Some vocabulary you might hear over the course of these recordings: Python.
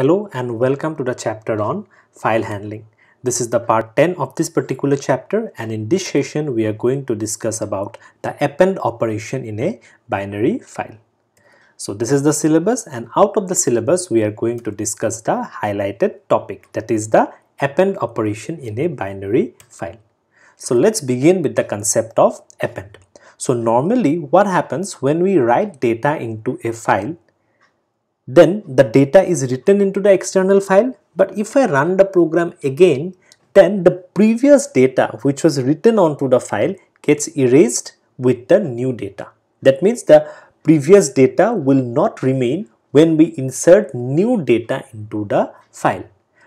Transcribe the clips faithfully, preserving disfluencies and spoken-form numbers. Hello and welcome to the chapter on file handling. This is the part ten of this particular chapter, and in this session we are going to discuss about the append operation in a binary file. So this is the syllabus, and out of the syllabus we are going to discuss the highlighted topic, that is the append operation in a binary file. So let's begin with the concept of append. So normally what happens when we write data into a file, then the data is written into the external file. But if I run the program again, then the previous data which was written onto the file gets erased with the new data. That means the previous data will not remain when we insert new data into the file.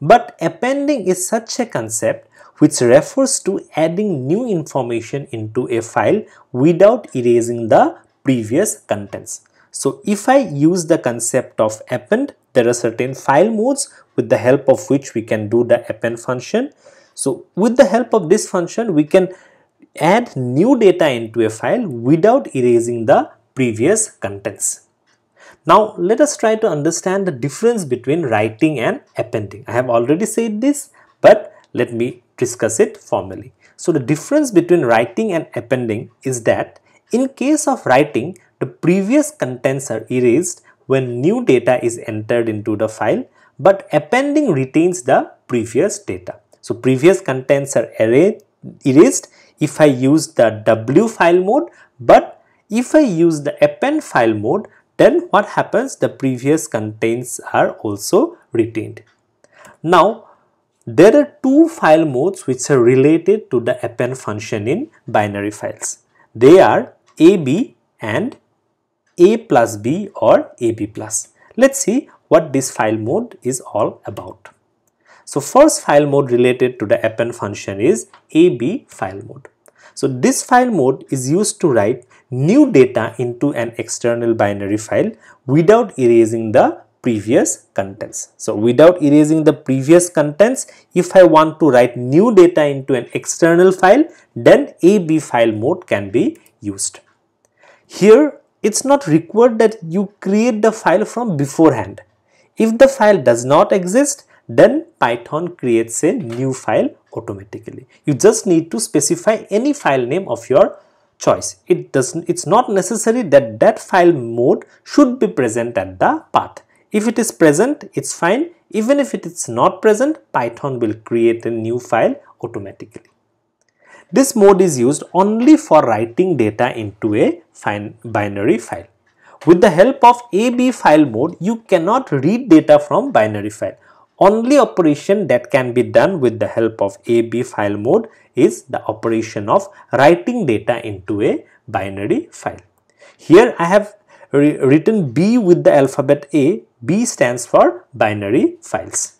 But appending is such a concept which refers to adding new information into a file without erasing the previous contents. So if I use the concept of append, there are certain file modes with the help of which we can do the append function. So with the help of this function, we can add new data into a file without erasing the previous contents. Now let us try to understand the difference between writing and appending. I have already said this, but let me discuss it formally. So the difference between writing and appending is that in case of writing, the previous contents are erased when new data is entered into the file, but appending retains the previous data. So previous contents are erased if I use the W file mode, but if I use the append file mode, then what happens? The previous contents are also retained. Now, there are two file modes which are related to the append function in binary files. They are A B and A plus B or A B plus. Let's see what this file mode is all about. So first file mode related to the append function is A B file mode. So this file mode is used to write new data into an external binary file without erasing the previous contents. So without erasing the previous contents, if I want to write new data into an external file, then A B file mode can be used. Here, it's not required that you create the file from beforehand. If the file does not exist, then Python creates a new file automatically. You just need to specify any file name of your choice. It doesn't, it's not necessary that that file mode should be present at the path. If it is present, it's fine. Even if it is not present, Python will create a new file automatically. This mode is used only for writing data into a binary file. With the help of A B file mode, you cannot read data from binary file. Only operation that can be done with the help of A B file mode is the operation of writing data into a binary file. Here I have written B with the alphabet A. B stands for binary files.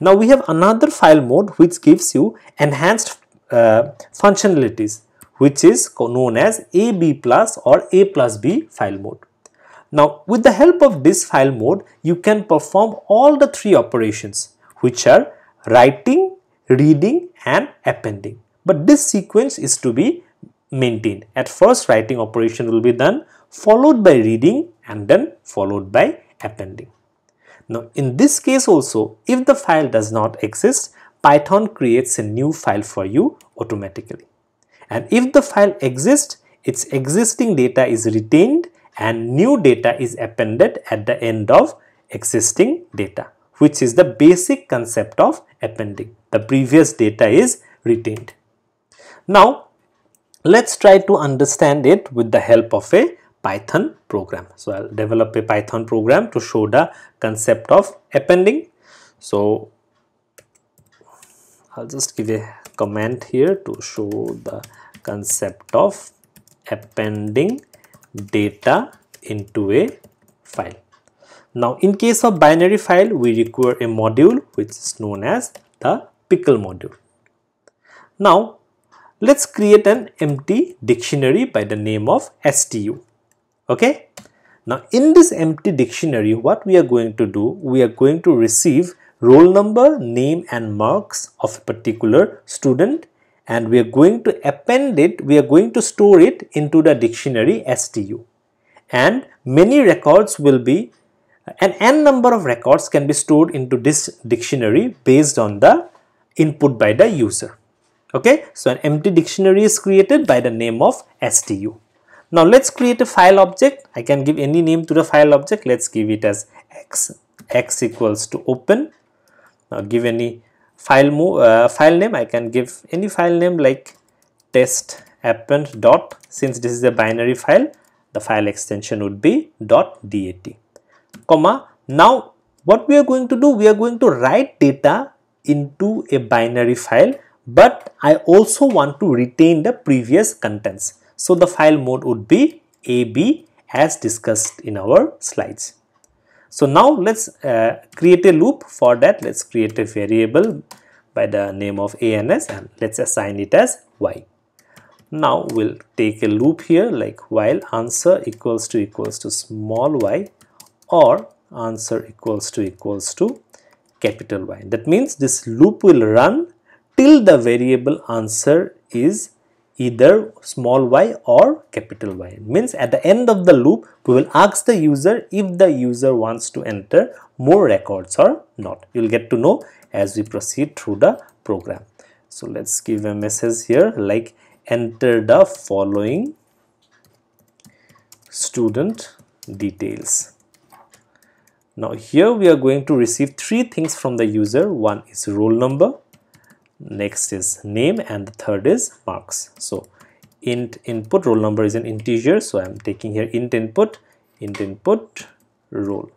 Now we have another file mode which gives you enhanced Uh, functionalities, which is known as A B plus or A plus B file mode. Now with the help of this file mode, you can perform all the three operations, which are writing, reading and appending. But this sequence is to be maintained. At first, writing operation will be done, followed by reading and then followed by appending. Now in this case also, if the file does not exist, Python creates a new file for you automatically. And if the file exists, its existing data is retained and new data is appended at the end of existing data, which is the basic concept of appending. The previous data is retained. Now, let's try to understand it with the help of a Python program. So I'll develop a Python program to show the concept of appending. So I'll just give a command here to show the concept of appending data into a file. Now in case of binary file, we require a module which is known as the pickle module. Now let's create an empty dictionary by the name of S T U. Okay. Now in this empty dictionary, what we are going to do, we are going to receive roll number, name and marks of a particular student, and we are going to append it, we are going to store it into the dictionary S T U, and many records will be An n number of records can be stored into this dictionary based on the input by the user. Okay, so an empty dictionary is created by the name of S T U. Now let's create a file object. I can give any name to the file object. Let's give it as x. X equals to open. Now give any file mo uh, file name. I can give any file name like test append dot. Since this is a binary file, the file extension would be dot dat. Comma. Now what we are going to do? We are going to write data into a binary file, but I also want to retain the previous contents. So the file mode would be A B as discussed in our slides. So now let's uh, create a loop. For that, let's create a variable by the name of A N S and let's assign it as Y. Now we'll take a loop here like while answer equals to equals to small y or answer equals to equals to capital Y. That means this loop will run till the variable answer is either small y or capital Y. It means at the end of the loop, we will ask the user if the user wants to enter more records or not. You will get to know as we proceed through the program. So let's give a message here like enter the following student details. Now here we are going to receive three things from the user. One is roll number, next is name, and the third is marks. So int input, roll number is an integer, so I'm taking here int input, int input roll.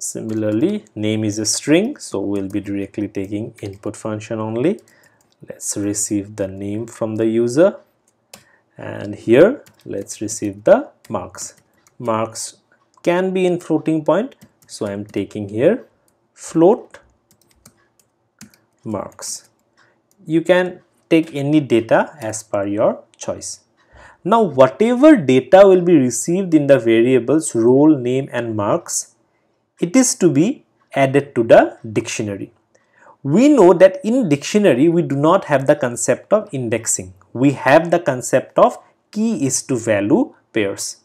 Similarly, name is a string, so we'll be directly taking input function only. Let's receive the name from the user, and here let's receive the marks. Marks can be in floating point, so I'm taking here float marks. You can take any data as per your choice. Now whatever data will be received in the variables role, name and marks, it is to be added to the dictionary. We know that in dictionary we do not have the concept of indexing. We have the concept of key is to value pairs.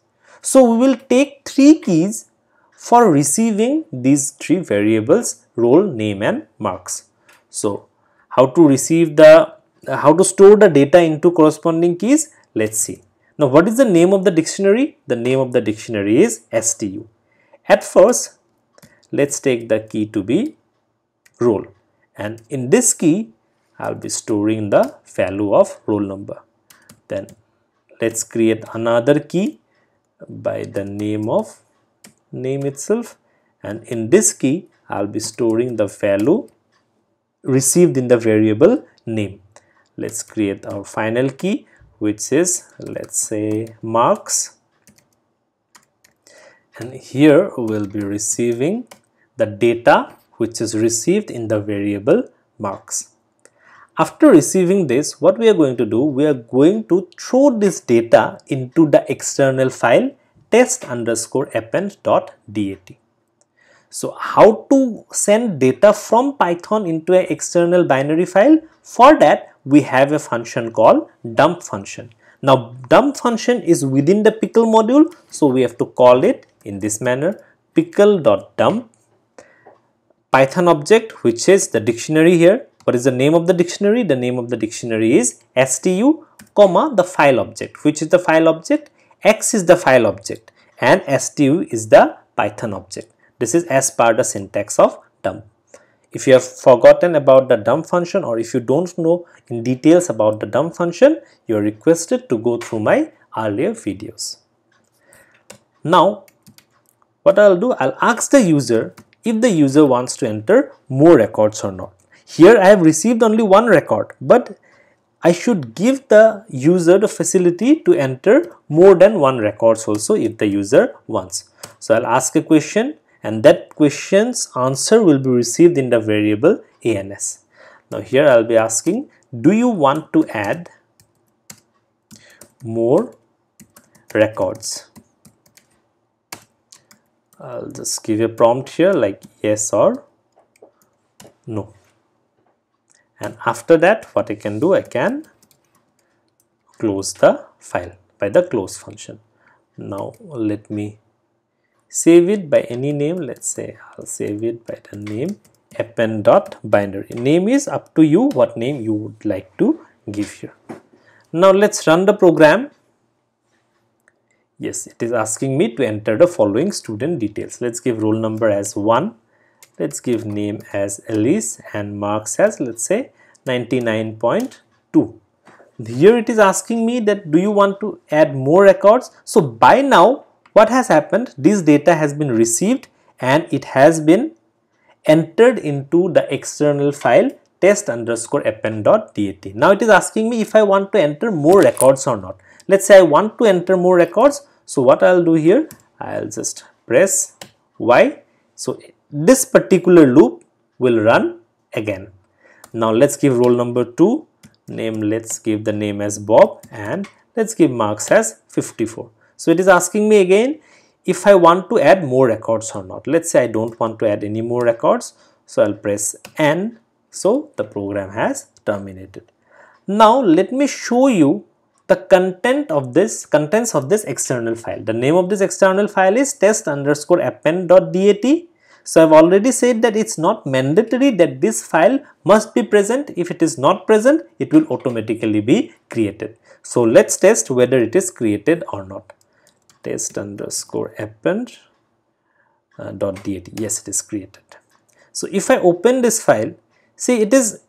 So we will take three keys for receiving these three variables role, name and marks. So how to receive the, uh, how to store the data into corresponding keys? Let's see. Now what is the name of the dictionary? The name of the dictionary is S T U. At first, let's take the key to be roll. And in this key, I'll be storing the value of roll number. Then let's create another key by the name of name itself. And in this key, I'll be storing the value received in the variable name. Let's create our final key, which is, let's say, marks, and here we'll be receiving the data which is received in the variable marks. After receiving this, what we are going to do, we are going to throw this data into the external file test underscore append dot dat. So how to send data from Python into an external binary file? For that, we have a function called dump function. Now dump function is within the pickle module, so we have to call it in this manner, pickle.dump Python object, which is the dictionary here. What is the name of the dictionary? The name of the dictionary is S T U, comma, the file object. Which is the file object? X is the file object and S T U is the Python object. This is as per the syntax of dump. If you have forgotten about the dump function or if you don't know in details about the dump function, you are requested to go through my earlier videos. Now, what I'll do, I'll ask the user if the user wants to enter more records or not. Here I have received only one record, but I should give the user the facility to enter more than one records also if the user wants. So I'll ask a question, and that question's answer will be received in the variable A N S. Now here I'll be asking, do you want to add more records? I'll just give a prompt here like yes or no. And after that, what I can do, I can close the file by the close function. Now let me Save it by any name. Let's say I'll save it by the name append.binary. Name is up to you, what name you would like to give here. Now let's run the program. Yes, it is asking me to enter the following student details. Let's give roll number as one. Let's give name as Alice and marks as, let's say, ninety-nine point two. Here it is asking me that do you want to add more records. So by now what has happened, this data has been received and it has been entered into the external file test underscore append.dat. Now it is asking me if I want to enter more records or not. Let's say I want to enter more records. So what I'll do here, I'll just press Y. So this particular loop will run again. Now let's give roll number two. Name, let's give the name as Bob and let's give marks as fifty-four. So it is asking me again if I want to add more records or not. Let's say I don't want to add any more records. So I'll press N. So the program has terminated. Now let me show you the content of this contents of this external file. The name of this external file is test underscore append.dat. So I've already said that it's not mandatory that this file must be present. If it is not present, it will automatically be created. So let's test whether it is created or not. Test underscore append uh, dot dat. Yes, it is created. So if I open this file, see it is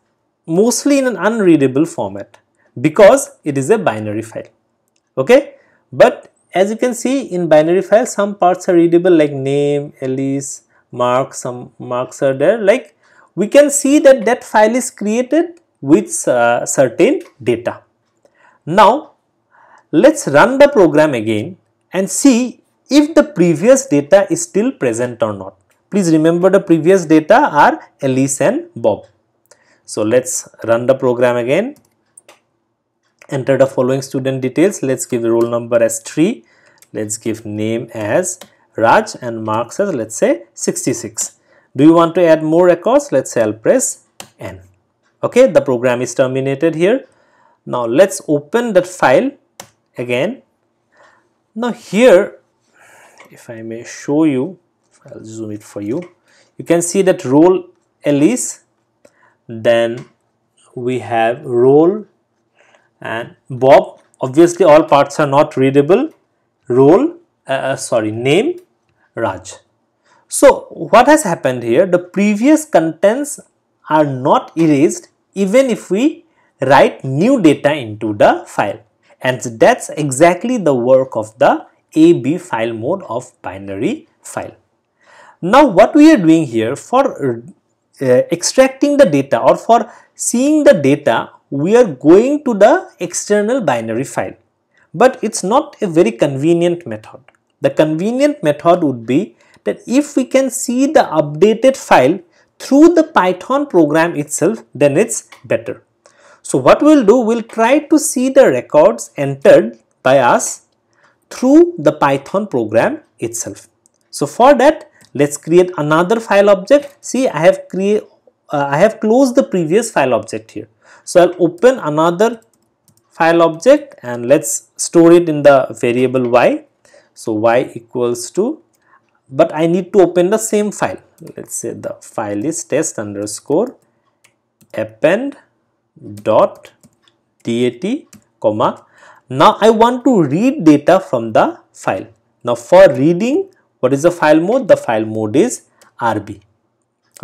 mostly in an unreadable format because it is a binary file. Okay, but as you can see in binary files, some parts are readable like name, Alice, mark, some marks are there, like we can see that that file is created with uh, certain data. Now let's run the program again and see if the previous data is still present or not. Please remember the previous data are Alice and Bob. So let's run the program again. Enter the following student details. Let's give the roll number as three. Let's give name as Raj and marks as, let's say, sixty-six. Do you want to add more records? Let's say I'll press N. Okay, the program is terminated here. Now let's open that file again. Now here, if I may show you, I'll zoom it for you. You can see that role Alice, then we have role and Bob. Obviously all parts are not readable. Role, uh, sorry, name Raj. So what has happened here, the previous contents are not erased even if we write new data into the file, and that's exactly the work of the A B file mode of binary file. Now what we are doing here, for uh, extracting the data or for seeing the data, we are going to the external binary file, but it's not a very convenient method. The convenient method would be that if we can see the updated file through the Python program itself, then it's better. So what we'll do, we'll try to see the records entered by us through the Python program itself. So for that, let's create another file object. See, I have create, uh, I have closed the previous file object here. So I'll open another file object and let's store it in the variable y. So y equals to, but I need to open the same file. Let's say the file is test underscore append dot dat comma. Now I want to read data from the file. Now for reading, what is the file mode? The file mode is R B.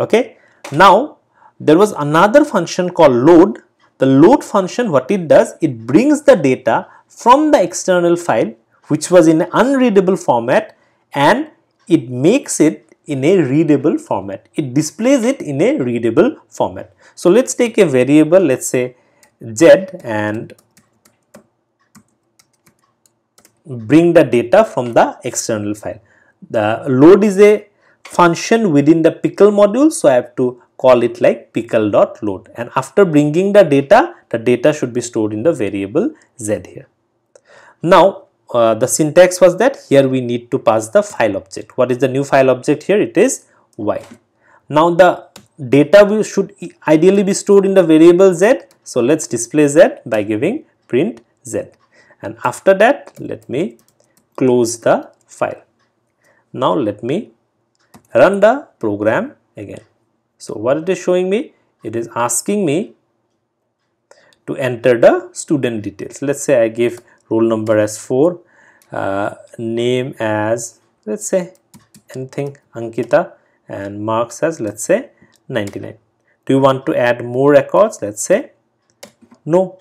Okay. Now there was another function called load. The load function, what it does, it brings the data from the external file which was in an unreadable format and it makes it in a readable format. It displays it in a readable format. So let's take a variable, let's say Z, and bring the data from the external file. The load is a function within the pickle module, so I have to call it like pickle.load, and after bringing the data, the data should be stored in the variable Z here. Now uh, the syntax was that here we need to pass the file object. What is the new file object here? It is Y. Now the data will should ideally be stored in the variable Z, so let's display Z by giving print Z, and after that let me close the file. Now let me run the program again. So what it is showing me, it is asking me to enter the student details. Let's say I give roll number as four, uh, name as, let's say anything, Ankita, and marks as, let's say ninety-nine. Do you want to add more records? Let's say no.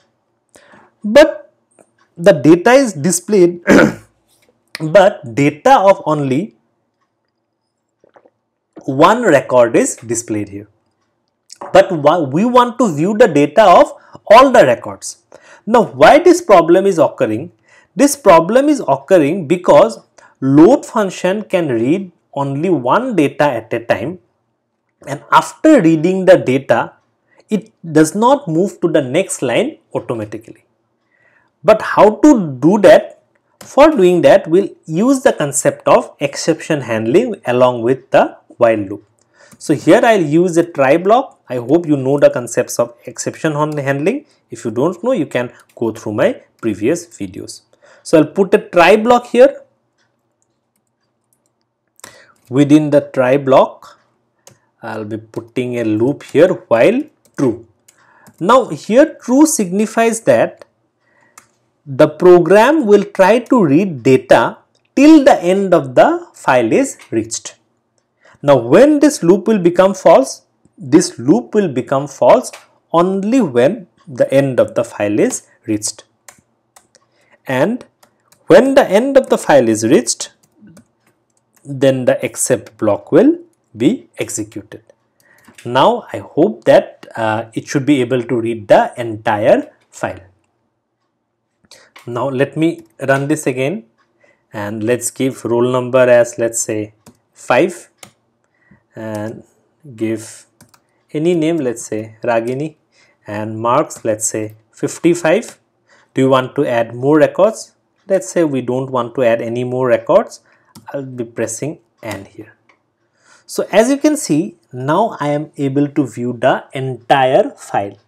But the data is displayed, but data of only one record is displayed here. But we want to view the data of all the records. Now, why this problem is occurring? This problem is occurring because load function can read only one data at a time, and after reading the data, it does not move to the next line automatically. But how to do that? For doing that, we'll use the concept of exception handling along with the while loop. So here I'll use a try block. I hope you know the concepts of exception handling. If you don't know, you can go through my previous videos. So I'll put a try block here. Within the try block, I'll be putting a loop here, while true. Now here true signifies that the program will try to read data till the end of the file is reached. Now when this loop will become false, this loop will become false only when the end of the file is reached. And when the end of the file is reached, then the except block will be executed. Now I hope that uh, it should be able to read the entire file. Now let me run this again, and let's give roll number as, let's say five, and give any name, let's say Ragini, and marks, let's say fifty-five. Do you want to add more records? Let's say we don't want to add any more records. I'll be pressing N here. So as you can see, now I am able to view the entire file.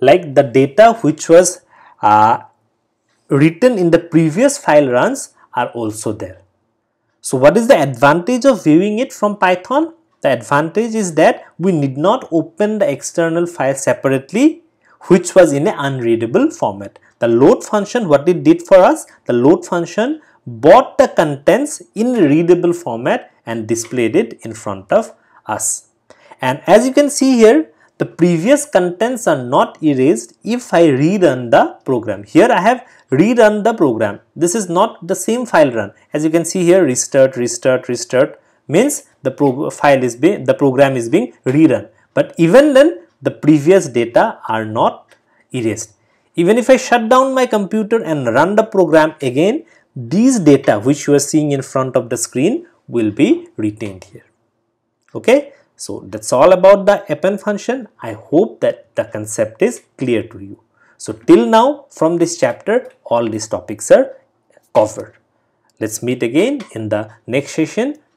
Like the data which was uh, written in the previous file runs are also there. So what is the advantage of viewing it from Python? The advantage is that we need not open the external file separately, which was in an unreadable format. The load function, what it did for us, the load function bought the contents in readable format and displayed it in front of us. And as you can see here, the previous contents are not erased if I rerun the program. Here I have rerun the program. This is not the same file run. As you can see here, restart, restart, restart means the pro file is being, the program is being rerun. But even then, the previous data are not erased. Even if I shut down my computer and run the program again, these data which you are seeing in front of the screen will be retained here. Okay. So that's all about the append function. I hope that the concept is clear to you. So till now, from this chapter, all these topics are covered. Let's meet again in the next session.